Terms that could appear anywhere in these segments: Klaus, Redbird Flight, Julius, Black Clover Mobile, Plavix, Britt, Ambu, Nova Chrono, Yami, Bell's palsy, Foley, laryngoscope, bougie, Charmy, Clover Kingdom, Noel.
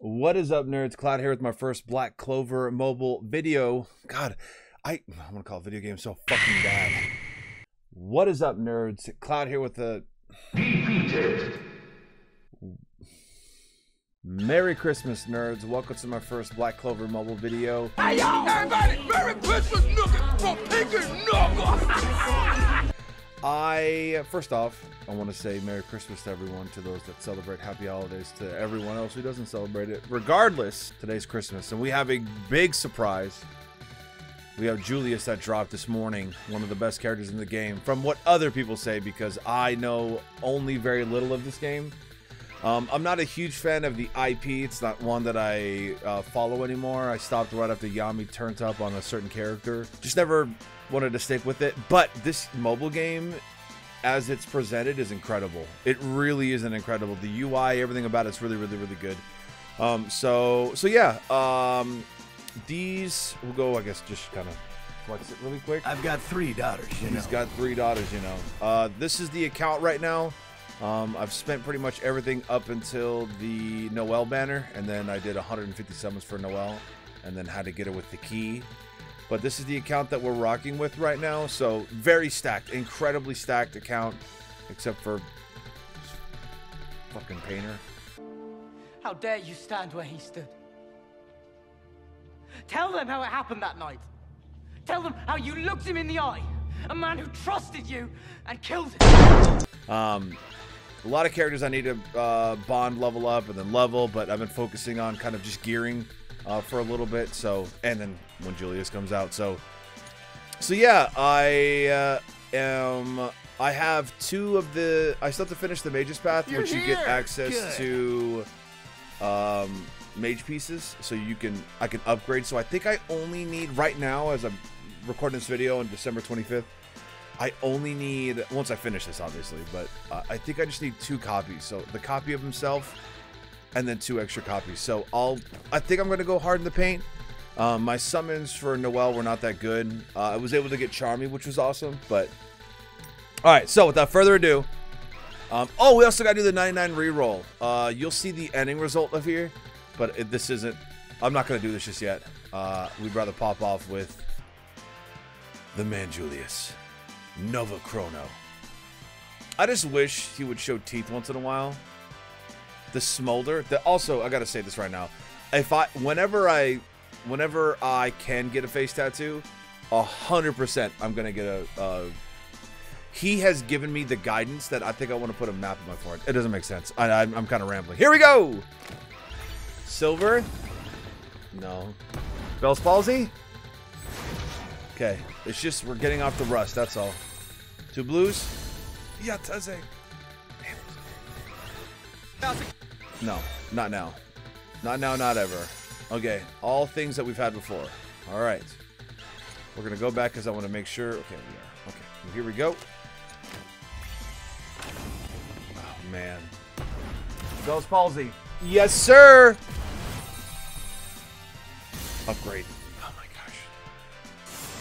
What is up, nerds? Cloud here with my first Black Clover Mobile video. God, I'm gonna call video games so fucking bad. What is up, nerds? Cloud here with the defeated. Merry Christmas, nerds. Welcome to my first Black Clover Mobile video. Hey, yo! Everybody, Merry Christmas, Nugget from Pinky Nugget! First off, I want to say Merry Christmas to everyone, to those that celebrate, Happy Holidays to everyone else who doesn't celebrate it. Regardless, today's Christmas, and we have a big surprise. We have Julius that dropped this morning, one of the best characters in the game, from what other people say, because I know only very little of this game. I'm not a huge fan of the IP. It's not one that I follow anymore. I stopped right after Yami turned up on a certain character. Just never wanted to stick with it. But this mobile game, as it's presented, is incredible. It really is incredible. The UI, everything about it's really, really, really good. These will go, I guess, just kind of flex it really quick. I've got three daughters, you know. He's got three daughters, you know. This is the account right now. I've spent pretty much everything up until the Noel banner, and then I did 150 summons for Noel, and then had to get her with the key. But this is the account that we're rocking with right now, so very stacked, incredibly stacked account, except for fucking Painter. How dare you stand where he stood? Tell them how it happened that night. Tell them how you looked him in the eye, a man who trusted you and killed him. A lot of characters I need to bond, level up, and then level, but I've been focusing on kind of just gearing for a little bit. So, and then when Julius comes out, so yeah, I have two of the. I still have to finish the Mage's Path, which you get access to mage pieces, so I can upgrade. So I think I only need right now, as I'm recording this video on December 25th. I only need, once I finish this obviously, but I think I just need two copies. So the copy of himself and then two extra copies. So I think I'm gonna go hard in the paint. My summons for Noel were not that good. I was able to get Charmy, which was awesome, but. All right, so without further ado, oh, we also gotta do the 99 reroll. You'll see the ending result of here, but this isn't, I'm not gonna do this just yet. We'd rather pop off with the man Julius. Nova Chrono. I just wish he would show teeth once in a while. The smolder. Also, I gotta say this right now. Whenever I can get a face tattoo, 100%, I'm gonna get a. He has given me the guidance that I think I want to put a map in my forehead. It doesn't make sense. I'm kind of rambling. Here we go. Silver. No. Bell's palsy. Okay. It's just we're getting off the rust. That's all. Two blues. Yeah, Taze. No, not now. Not now, not ever. Okay, all things that we've had before. All right. We're going to go back because I want to make sure. Okay, we are. Okay, here we go. Oh, man. Bell's palsy. Yes, sir. Upgrade. Oh, my gosh.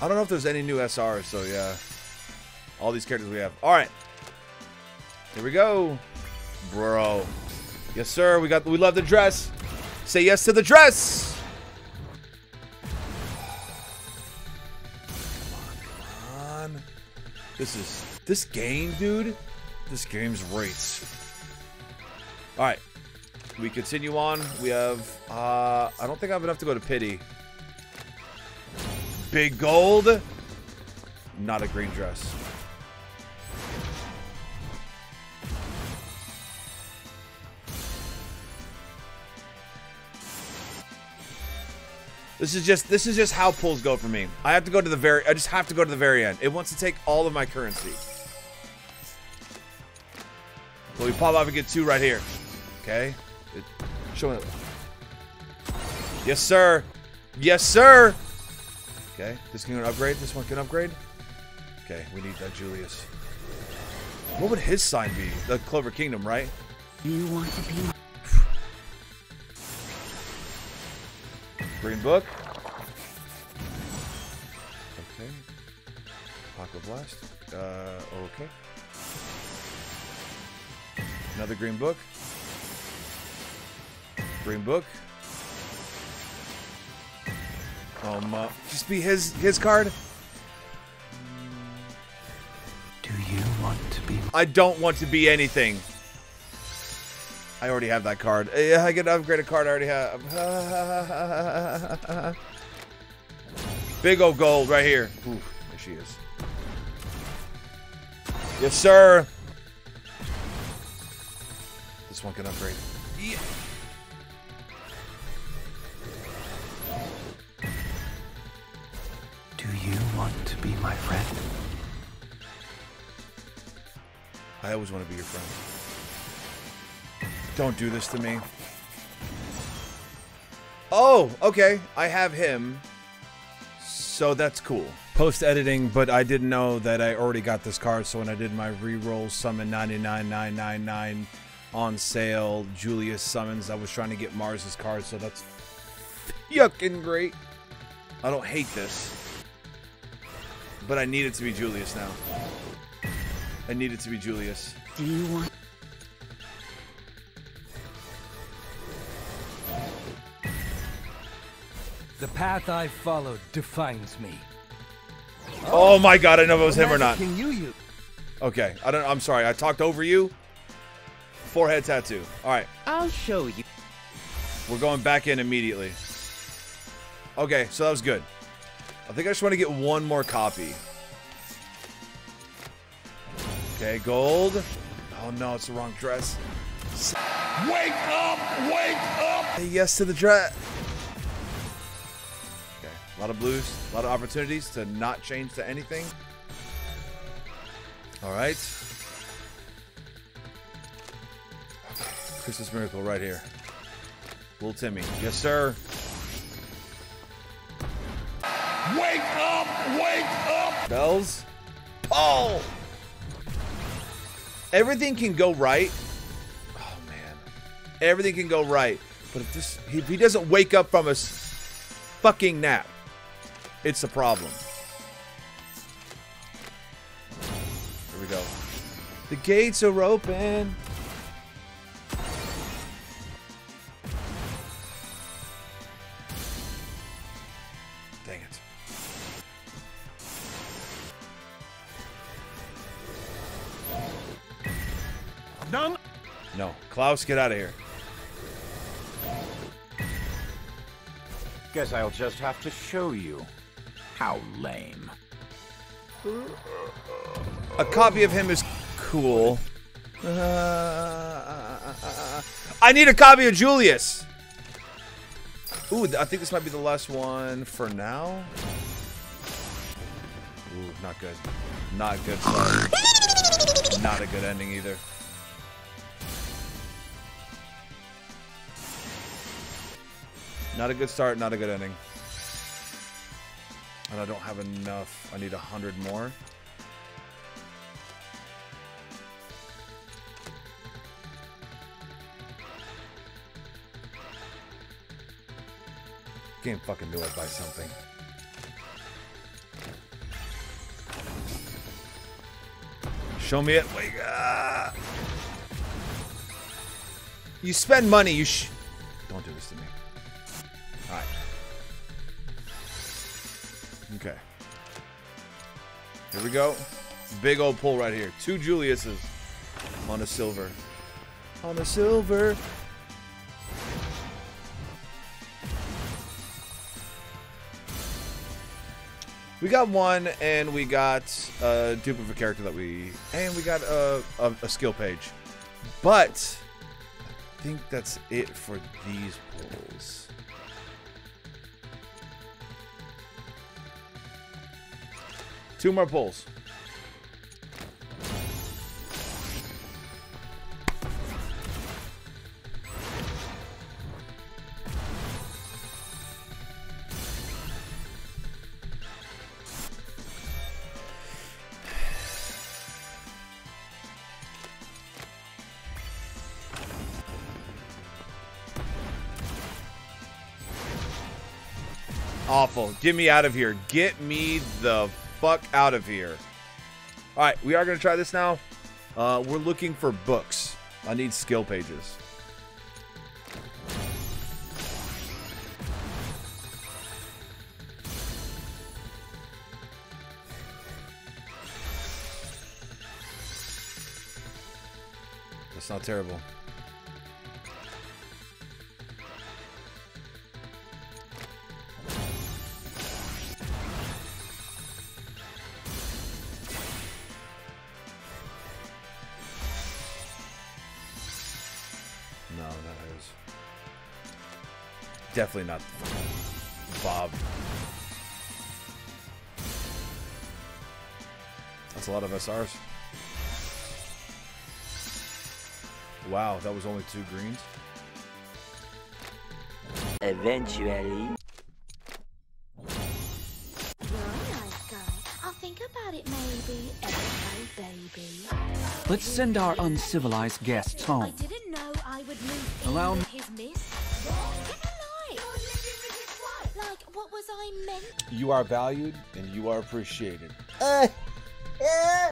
I don't know if there's any new SRs, so yeah. All these characters we have. All right. Here we go. Bro. Yes, sir. We love the dress. Say yes to the dress. Come on, come on. This game, dude. This game's rates. All right. We continue on. We have, I don't think I have enough to go to pity. Big gold. Not a green dress. This is just how pulls go for me. I just have to go to the very end. It wants to take all of my currency. Well, we pop off and get two right here. Okay. Showing it. Yes, sir. Yes, sir. Okay. This can upgrade. This one can upgrade. Okay. We need that Julius. What would his sign be? The Clover Kingdom, right? You want to be. Green book. Okay. Pocket blast. Okay. Another green book. Green book. Just be his card. Do you want to be? I don't want to be anything. I already have that card. Yeah, I get to upgrade a card I already have. Big old gold right here. Ooh, there she is. Yes, sir. This one can upgrade. Yeah. Do you want to be my friend? I always want to be your friend. Don't do this to me. Oh, okay. I have him. So that's cool. Post-editing, but I didn't know that I already got this card, so when I did my reroll summon 99999 on sale, Julius summons, I was trying to get Mars's card, so that's fucking great. I don't hate this. But I need it to be Julius now. I need it to be Julius. Do you want... The path I followed defines me. Oh my god, I don't know if it was him or not. Okay, I don't, I'm sorry, I talked over you. Forehead tattoo. Alright. I'll show you. We're going back in immediately. Okay, so that was good. I think I just want to get one more copy. Okay, gold. Oh no, it's the wrong dress. Wake up! Wake up! Say yes to the dress. A lot of blues, a lot of opportunities to not change to anything. All right. Christmas miracle right here. Little Timmy. Yes, sir. Wake up! Wake up! Bells. Paul! Everything can go right. Oh, man. Everything can go right. But if this, if he doesn't wake up from a fucking nap, it's a problem. Here we go. The gates are open. Dang it. None. No. Klaus, get out of here. Guess I'll just have to show you. How lame. A copy of him is cool. I need a copy of Julius! Ooh, I think this might be the last one for now. Ooh, not good. Not good. Sorry. Not a good ending either. Not a good start, not a good ending. And I don't have enough. I need 100 more. Can't fucking do it by something. Show me it. Wait, you spend money, you don't do this to me. All right. Okay. Here we go. Big old pull right here. Two Julius's on a silver. On a silver. We got one, and we got a dupe of a character that we... And we got a skill page. But I think that's it for these pulls. Two more pulls. Awful. Get me out of here. Get me the fuck out of here. All right, we are going to try this now. We're looking for books. I need skill pages. It's not terrible. No, that was definitely not Bob. That's a lot of SRs. Wow, that was only 2 greens. Eventually. You're a nice guy. I'll think about it maybe. Baby. Let's send our uncivilized guests home. I didn't know I would move in with his miss. What? What? Like, what was I meant? You are valued and you are appreciated.